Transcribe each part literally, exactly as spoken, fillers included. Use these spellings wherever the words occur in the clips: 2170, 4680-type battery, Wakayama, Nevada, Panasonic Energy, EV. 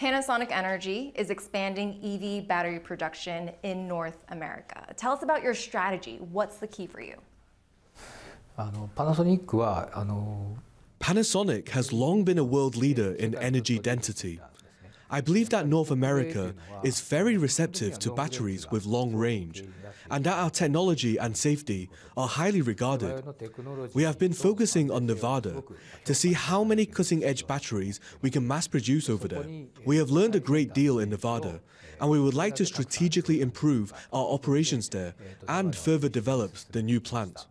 Panasonic Energy is expanding E V battery production in North America. Tell us about your strategy. What's the key for you? Panasonic has long been a world leader in energy density. I believe that North America is very receptive to batteries with long range, and that our technology and safety are highly regarded. We have been focusing on Nevada to see how many cutting-edge batteries we can mass-produce over there. We have learned a great deal in Nevada, and we would like to strategically improve our operations there and further develop the new plant.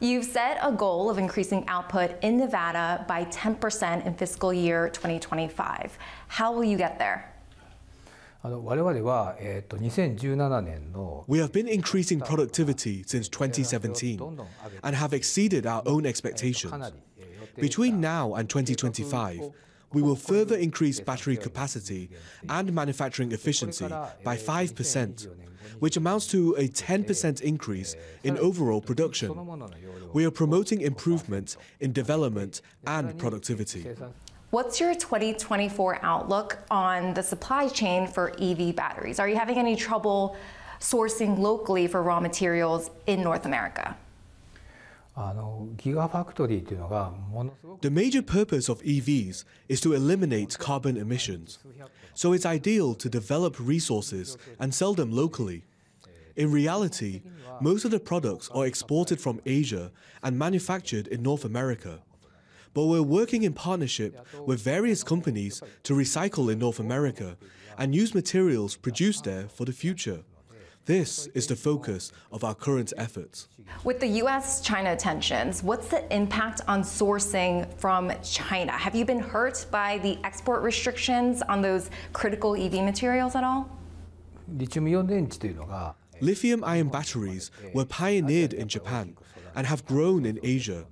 You've set a goal of increasing output in Nevada by ten percent in fiscal year twenty twenty-five. How will you get there? We have been increasing productivity since twenty seventeen and have exceeded our own expectations. Between now and twenty twenty-five, we will further increase battery capacity and manufacturing efficiency by five percent, which amounts to a ten percent increase in overall production. We are promoting improvements in development and productivity. What's your twenty twenty-four outlook on the supply chain for E V batteries? Are you having any trouble sourcing locally for raw materials in North America? The major purpose of E Vs is to eliminate carbon emissions, so it's ideal to develop resources and sell them locally. In reality, most of the products are exported from Asia and manufactured in North America, but we're working in partnership with various companies to recycle in North America and use materials produced there for the future. This is the focus of our current efforts. With the U S China tensions, what's the impact on sourcing from China? Have you been hurt by the export restrictions on those critical E V materials at all? Lithium-ion batteries were pioneered in Japan and have grown in Asia,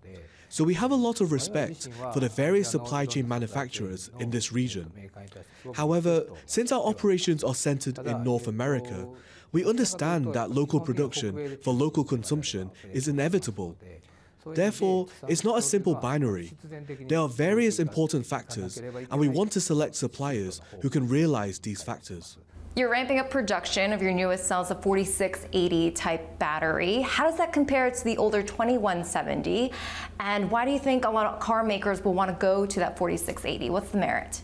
so we have a lot of respect for the various supply chain manufacturers in this region. However, since our operations are centered in North America, we understand that local production for local consumption is inevitable. Therefore, it's not a simple binary. There are various important factors, and we want to select suppliers who can realize these factors. You're ramping up production of your newest cells of forty-six eighty type battery. How does that compare to the older twenty-one seventy? And why do you think a lot of car makers will want to go to that forty-six eighty? What's the merit?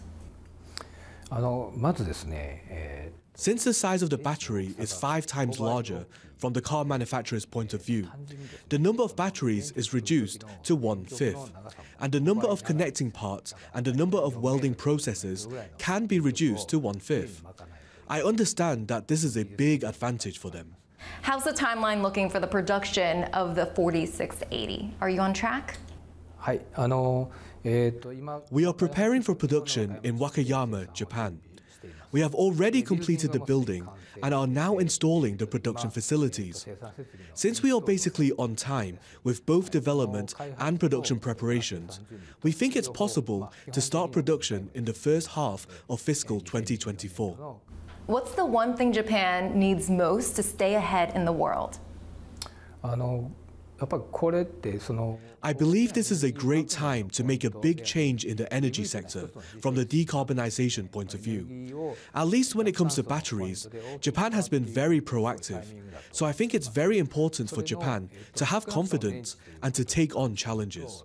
Since the size of the battery is five times larger from the car manufacturer's point of view, the number of batteries is reduced to one-fifth, and the number of connecting parts and the number of welding processes can be reduced to one-fifth. I understand that this is a big advantage for them. How's the timeline looking for the production of the forty-six eighty? Are you on track? We are preparing for production in Wakayama, Japan. We have already completed the building and are now installing the production facilities. Since we are basically on time with both development and production preparations, we think it's possible to start production in the first half of fiscal twenty twenty-four. What's the one thing Japan needs most to stay ahead in the world? I believe this is a great time to make a big change in the energy sector from the decarbonization point of view. At least when it comes to batteries, Japan has been very proactive. So I think it's very important for Japan to have confidence and to take on challenges.